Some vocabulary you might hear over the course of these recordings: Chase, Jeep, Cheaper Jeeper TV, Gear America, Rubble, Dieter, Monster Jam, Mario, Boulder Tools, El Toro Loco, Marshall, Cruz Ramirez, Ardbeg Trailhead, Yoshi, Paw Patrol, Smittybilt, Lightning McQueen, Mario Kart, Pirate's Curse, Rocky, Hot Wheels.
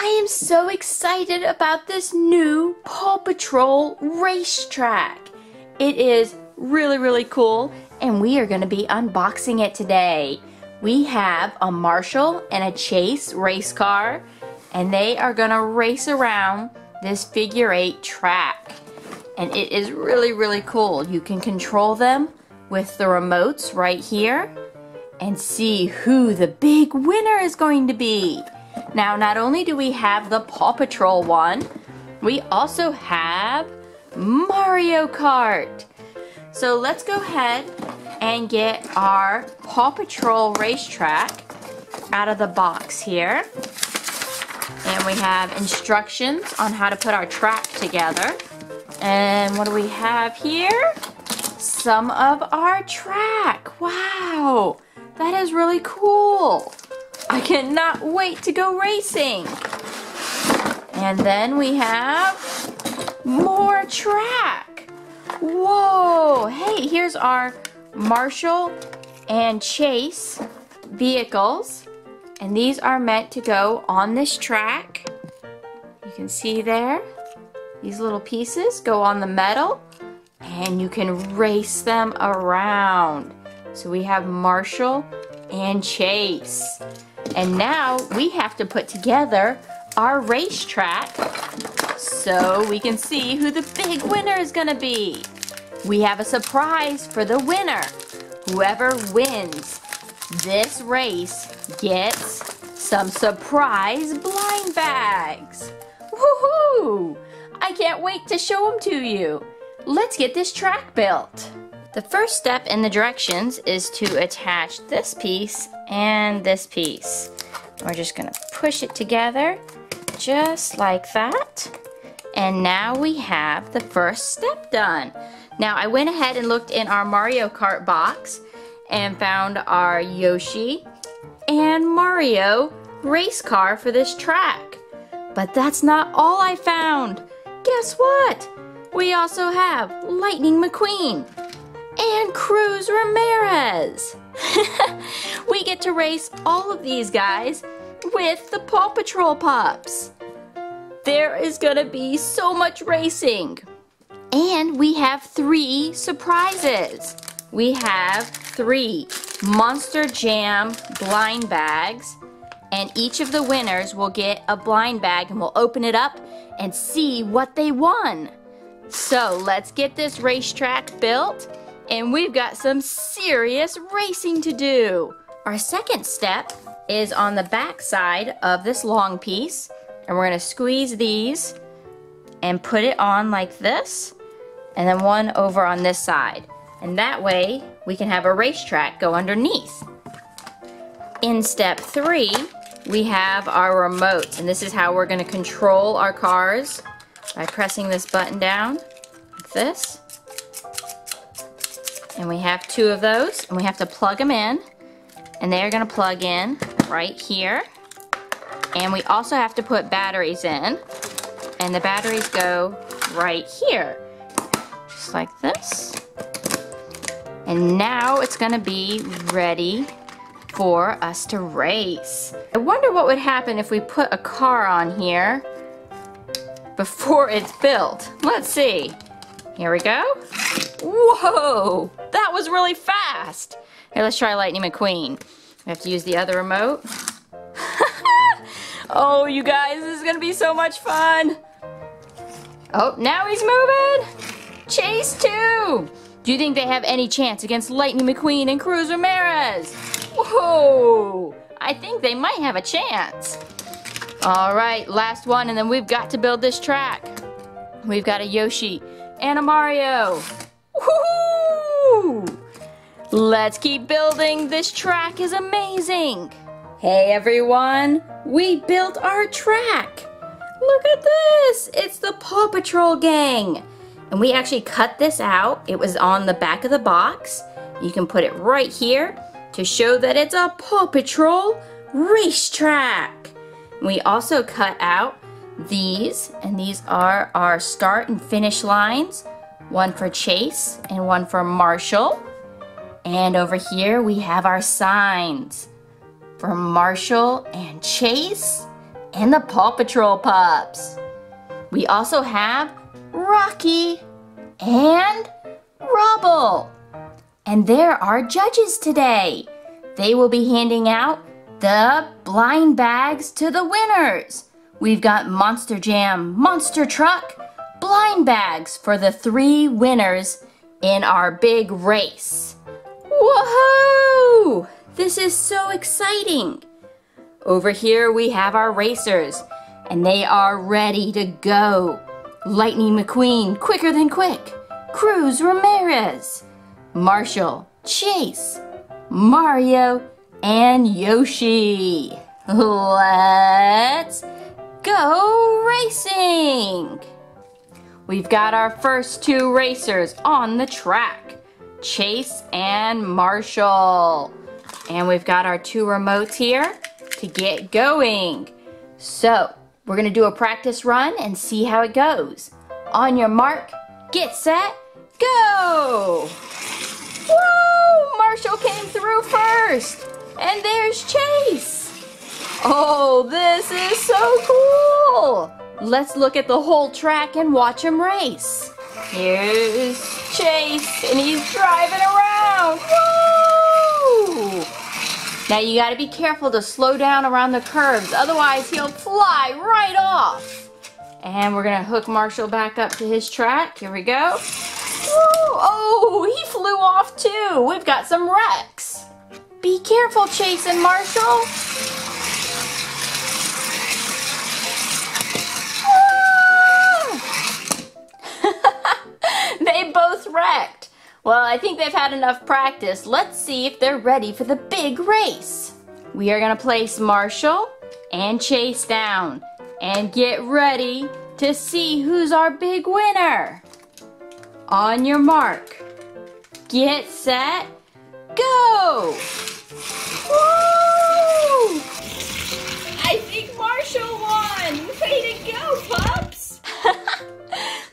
I am so excited about this new Paw Patrol racetrack. It is really cool, and we are going to be unboxing it today. We have a Marshall and a Chase race car, and they are going to race around this figure-8 track. And it is really cool. You can control them with the remotes right here and see who the big winner is going to be. Now, not only do we have the Paw Patrol one, we also have Mario Kart. So let's go ahead and get our Paw Patrol racetrack out of the box here. And we have instructions on how to put our track together. And what do we have here? Some of our track. Wow, that is really cool. I cannot wait to go racing. And then we have more track. Whoa, hey, here's our Marshall and Chase vehicles. And these are meant to go on this track. You can see there, these little pieces go on the metal and you can race them around. So we have Marshall and Chase. And now we have to put together our racetrack so we can see who the big winner is gonna be. We have a surprise for the winner. Whoever wins this race gets some surprise blind bags. Woohoo! I can't wait to show them to you. Let's get this track built. The first step in the directions is to attach this piece and this piece. We're just gonna push it together just like that. And now we have the first step done. Now I went ahead and looked in our Mario Kart box and found our Yoshi and Mario race car for this track. But that's not all I found. Guess what? We also have Lightning McQueen and Cruz Ramirez. We get to race all of these guys with the Paw Patrol pups. There is gonna be so much racing. And we have 3 surprises. We have 3 Monster Jam blind bags, and each of the winners will get a blind bag and we'll open it up and see what they won. So let's get this racetrack built, and we've got some serious racing to do. Our second step is on the back side of this long piece, and we're gonna squeeze these and put it on like this, and then one over on this side. And that way, we can have a racetrack go underneath. In step 3, we have our remotes, and this is how we're gonna control our cars by pressing this button down, like this. And we have 2 of those, and we have to plug them in, and they're gonna plug in right here. And we also have to put batteries in, and the batteries go right here, just like this. And now it's gonna be ready for us to race. I wonder what would happen if we put a car on here before it's built. Let's see. Here we go. Whoa, that was really fast. Here, let's try Lightning McQueen. We have to use the other remote. Oh, you guys, this is gonna be so much fun. Oh, now he's moving. Chase too. Do you think they have any chance against Lightning McQueen and Cruz Ramirez? Whoa! I think they might have a chance. All right, last one, and then we've got to build this track. We've got a Yoshi and a Mario. Woo-hoo! Let's keep building. This track is amazing. Hey, everyone. We built our track. Look at this. It's the Paw Patrol gang. And we actually cut this out. It was on the back of the box. You can put it right here to show that it's a Paw Patrol racetrack. We also cut out these, and these are our start and finish lines. One for Chase and one for Marshall. And over here we have our signs for Marshall and Chase and the Paw Patrol pups. We also have Rocky and Rubble. And there are judges today. They will be handing out the blind bags to the winners. We've got Monster Jam, Monster Truck, blind bags for the three winners in our big race. Woohoo! This is so exciting. Over here we have our racers and they are ready to go. Lightning McQueen, quicker than quick. Cruz Ramirez, Marshall, Chase, Mario, and Yoshi. Let's go racing! We've got our first two racers on the track, Chase and Marshall. And we've got our two remotes here to get going. So we're gonna do a practice run and see how it goes. On your mark, get set, go! Woo! Marshall came through first! And there's Chase! Oh, this is so cool! Let's look at the whole track and watch him race. Here's Chase, and he's driving around! Woo! Now you gotta be careful to slow down around the curves, otherwise he'll fly right off! And we're gonna hook Marshall back up to his track. Here we go. Woo! Oh, he flew off too. We've got some wrecks. Be careful, Chase and Marshall. They both wrecked. Well, I think they've had enough practice. Let's see if they're ready for the big race. We are going to place Marshall and Chase down and get ready to see who's our big winner. On your mark, get set, go! Woo! I think Marshall won! Way to go, pups!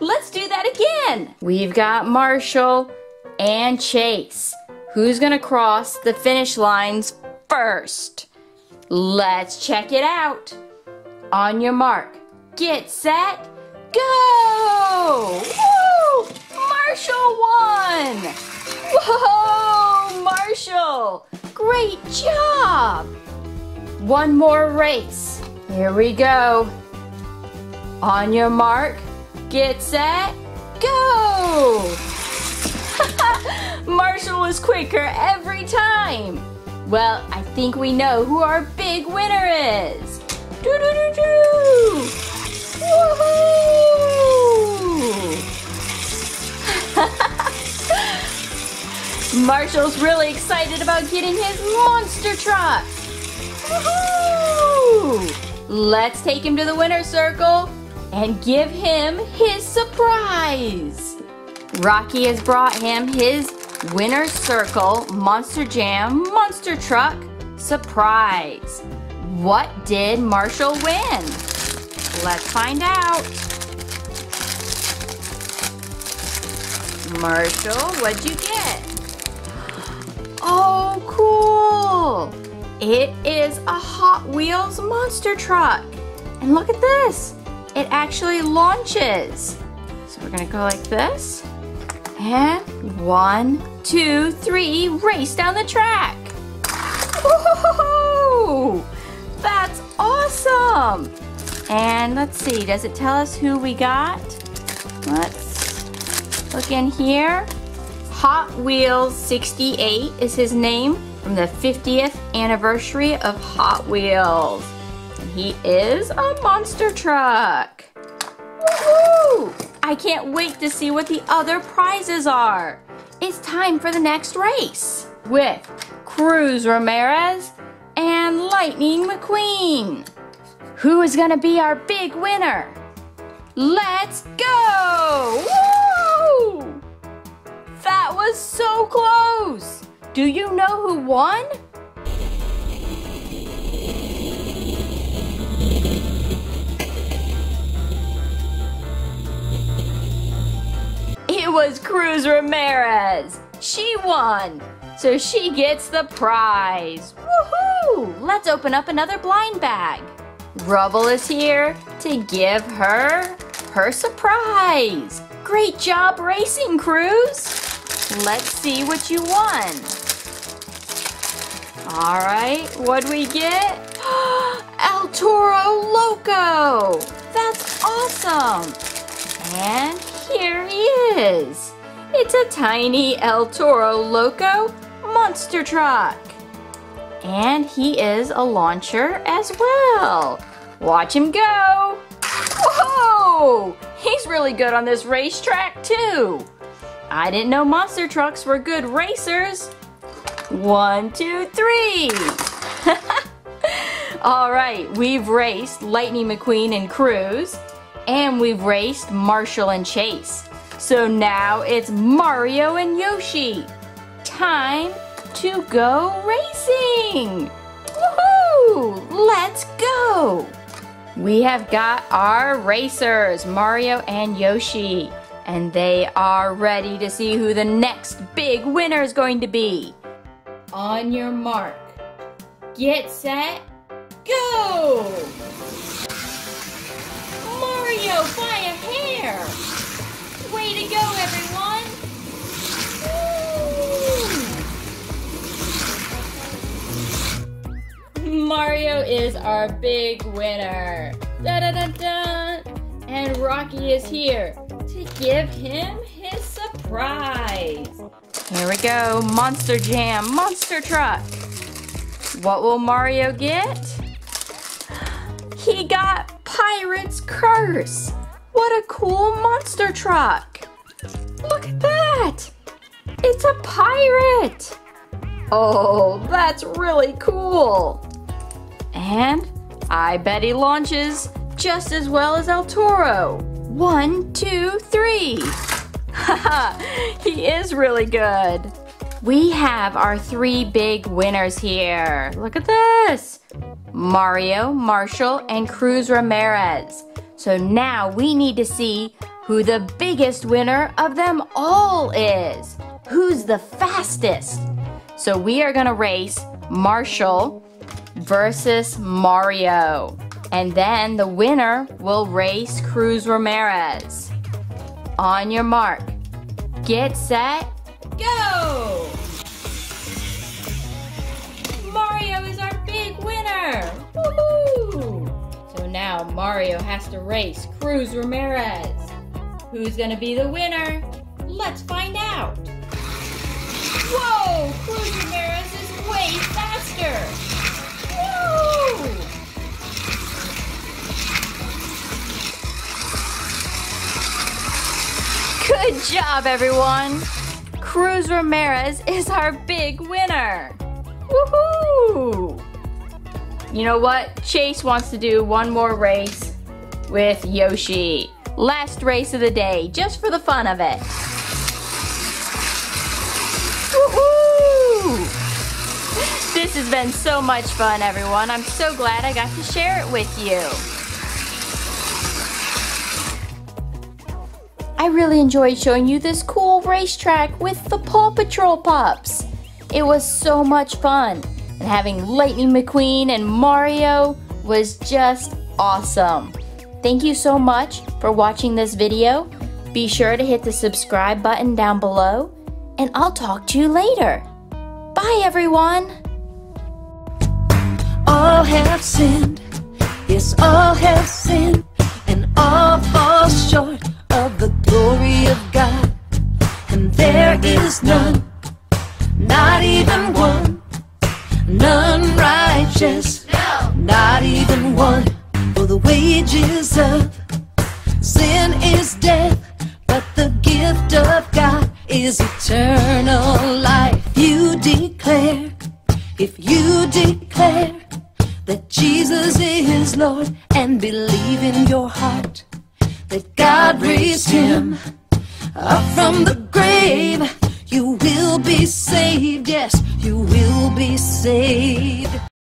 Let's do that again! We've got Marshall and Chase. Who's gonna cross the finish lines first? Let's check it out. On your mark, get set, go! Woo! Marshall won! Whoa, Marshall! Great job! One more race. Here we go. On your mark, get set, go! Marshall was quicker every time. Well, I think we know who our big winner is. Doo-doo-doo-doo! Woohoo! Marshall's really excited about getting his monster truck. Woohoo! Let's take him to the winner's circle and give him his surprise. Rocky has brought him his winner's circle Monster Jam monster truck surprise. What did Marshall win? Let's find out. Marshall, what'd you get? Oh, cool! It is a Hot Wheels monster truck. And look at this. It actually launches. So we're gonna go like this. And 1, 2, 3, race down the track. Woohoo! That's awesome. And let's see, does it tell us who we got? Let's look in here. Hot Wheels 68 is his name from the 50th anniversary of Hot Wheels. And he is a monster truck. Woohoo! I can't wait to see what the other prizes are. It's time for the next race with Cruz Ramirez and Lightning McQueen. Who is gonna be our big winner? Let's go! Woo! That was so close! Do you know who won? It was Cruz Ramirez! She won! So she gets the prize! Woohoo! Let's open up another blind bag. Rubble is here to give her her surprise. Great job racing, Cruz. Let's see what you won. All right, what'd we get? El Toro Loco. That's awesome. And here he is. It's a tiny El Toro Loco monster truck. And he is a launcher as well. Watch him go. Whoa! He's really good on this racetrack too. I didn't know monster trucks were good racers. 1, 2, 3. All right, we've raced Lightning McQueen and Cruz, and we've raced Marshall and Chase. So now it's Mario and Yoshi. Time to go racing. Woohoo! Let's go. We have got our racers, Mario and Yoshi, and they are ready to see who the next big winner is going to be. On your mark, get set, go! Mario by a hair! Way to go, everyone! Woo! Mario is our big winner. Da-da-da-da! And Rocky is here to give him his surprise. Here we go, Monster Jam, monster truck. What will Mario get? He got Pirate's Curse. What a cool monster truck. Look at that. It's a pirate. Oh, that's really cool. And I bet he launches just as well as El Toro. 1, 2, 3. Haha, he is really good. We have our three big winners here. Look at this. Mario, Marshall, and Cruz Ramirez. So now we need to see who the biggest winner of them all is. Who's the fastest? So we are gonna race Marshall versus Mario. And then the winner will race Cruz Ramirez. On your mark, get set, go! Mario is our big winner! Woohoo! So now Mario has to race Cruz Ramirez. Who's gonna be the winner? Let's find out! Whoa! Cruz Ramirez is way faster! Woo! Good job, everyone! Cruz Ramirez is our big winner! Woohoo! You know what? Chase wants to do one more race with Yoshi. Last race of the day, just for the fun of it. Woohoo! This has been so much fun, everyone. I'm so glad I got to share it with you. I really enjoyed showing you this cool racetrack with the Paw Patrol pups. It was so much fun, and having Lightning McQueen and Mario was just awesome. Thank you so much for watching this video. Be sure to hit the subscribe button down below, and I'll talk to you later. Bye, everyone. All have sinned, yes, all have sinned, and all fall short of the glory of God, and there is none, not even one, none righteous, no, not even one. For the wages of sin is death, but the gift of God is eternal life. If you declare that Jesus is Lord, and believe in your heart that God raised him up from the grave, you will be saved. Yes, you will be saved.